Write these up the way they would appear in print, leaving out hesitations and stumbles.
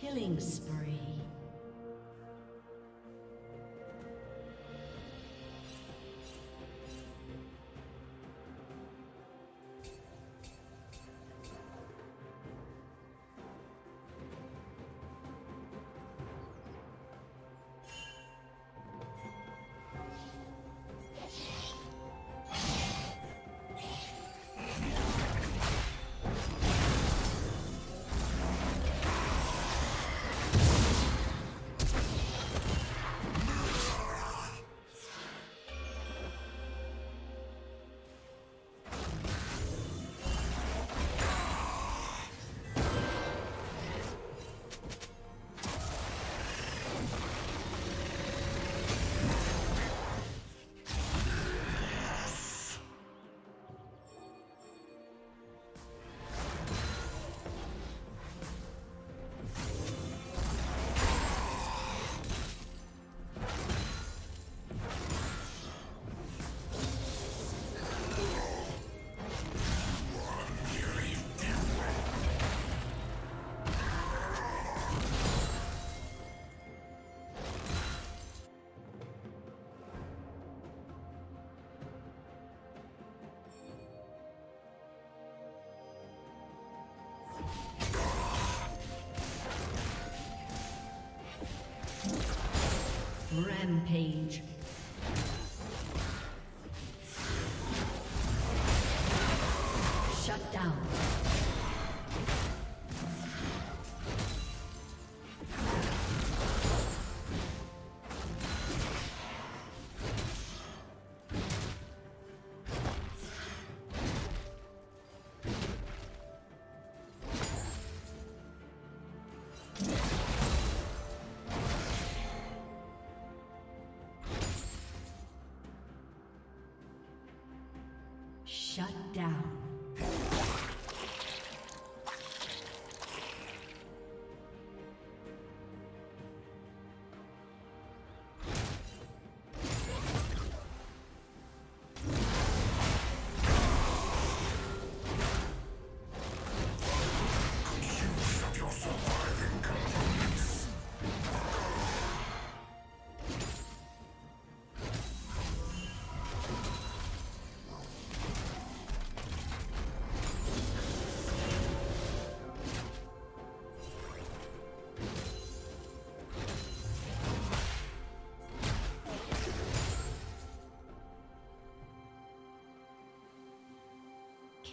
Killing spree. Rampage. Shut down. Shut down.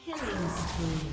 Killing spree.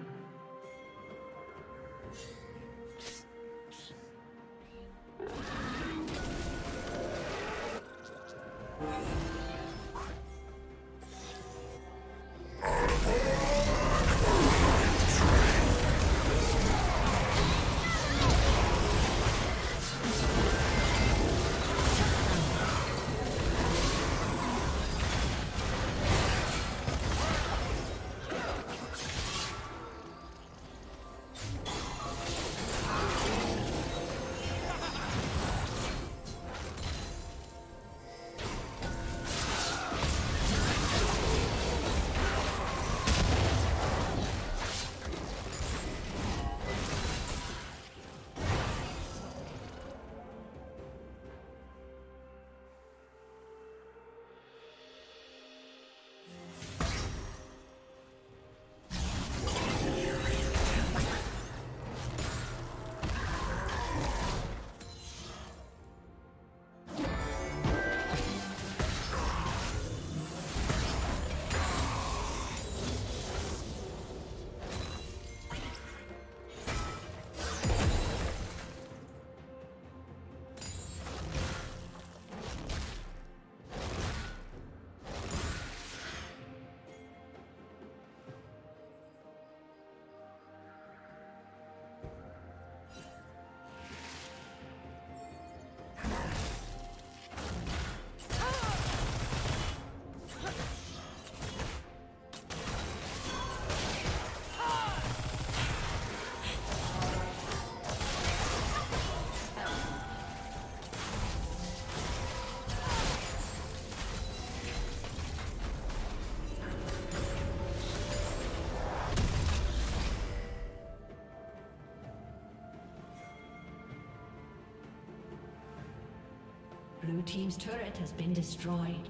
Blue team's turret has been destroyed.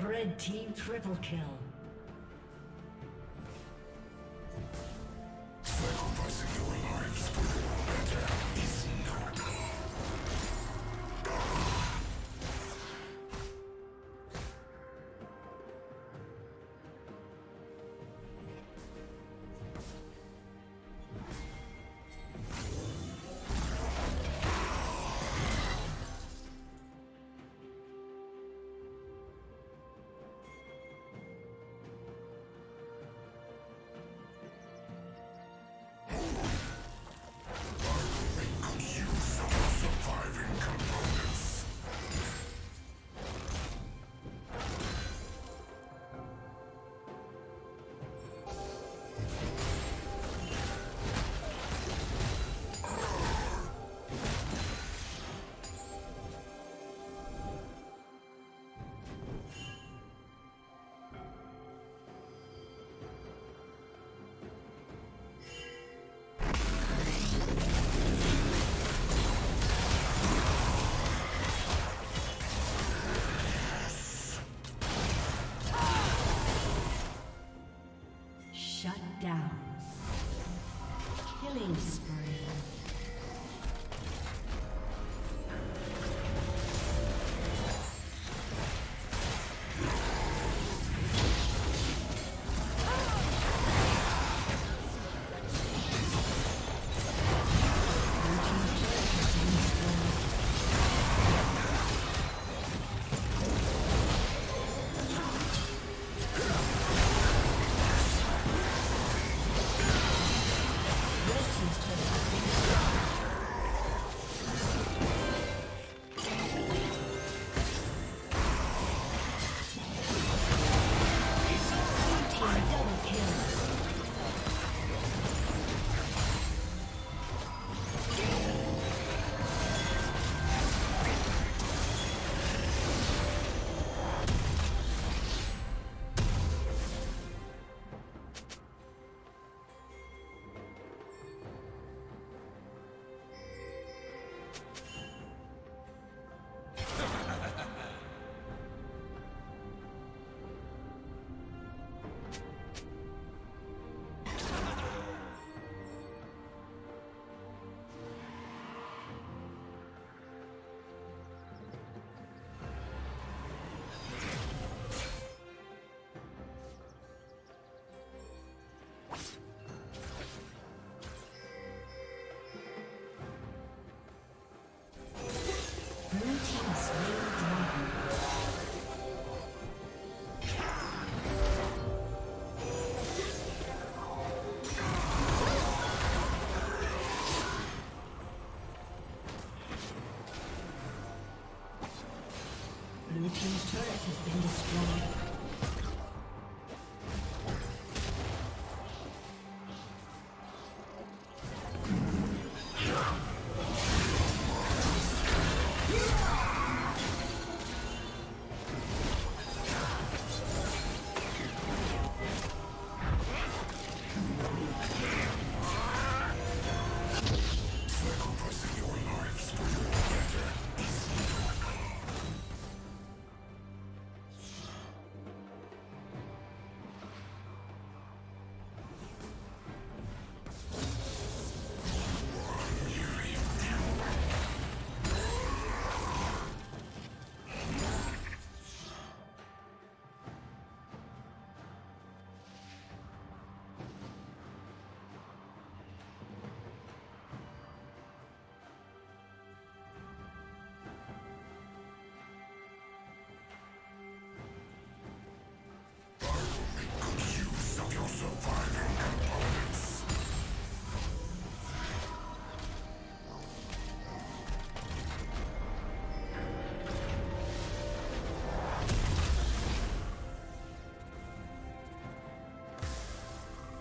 Red team triple kill. Sacrificing your lives for your better is noble. Down. Killing spree. Blue team's turret has been destroyed.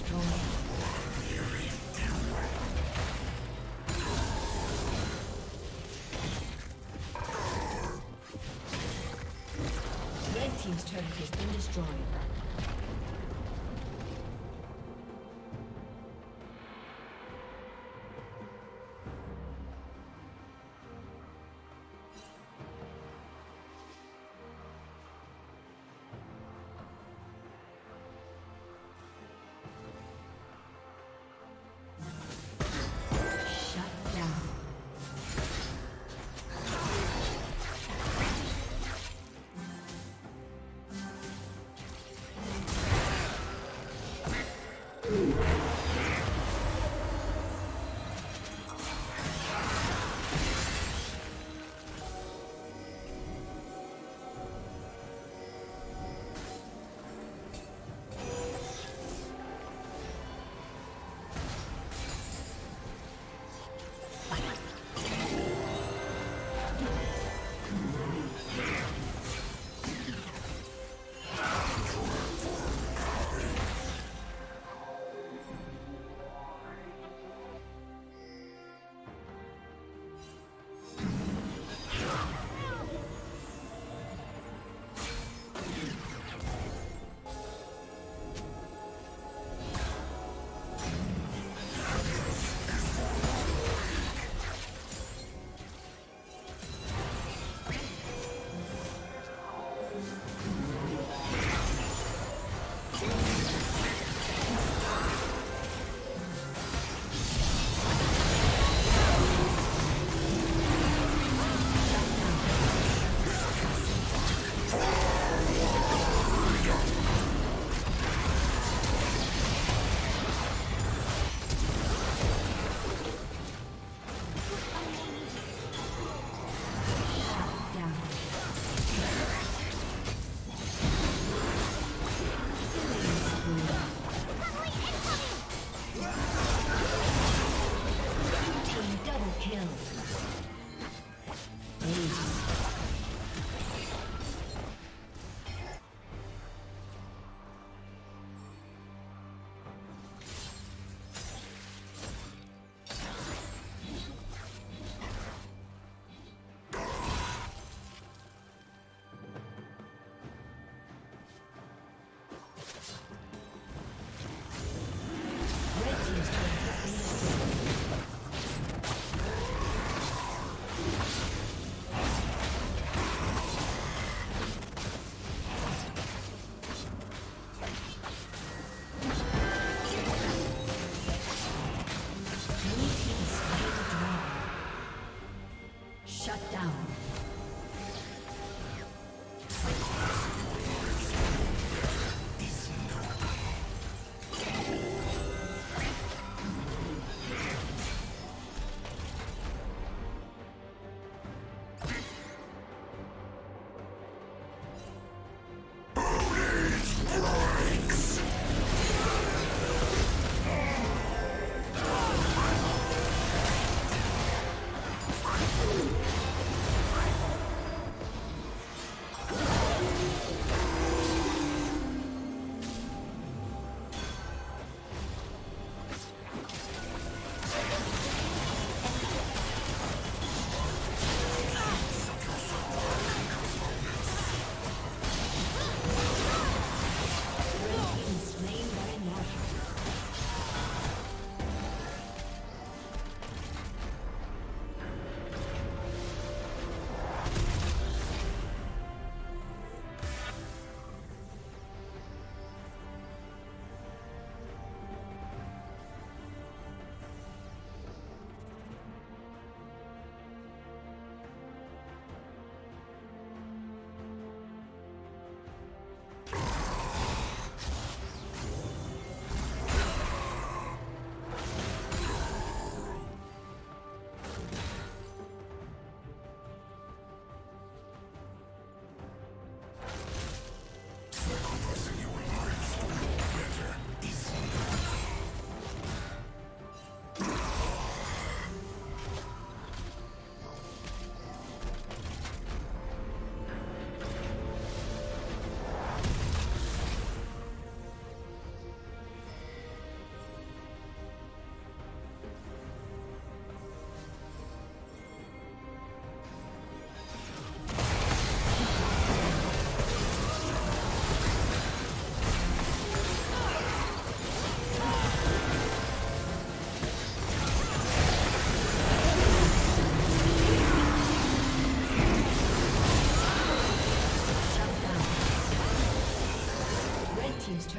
destroyed. Red team's turret has been destroyed.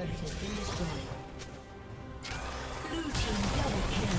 turret has been destroyed. Blue team double kill.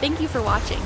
Thank you for watching.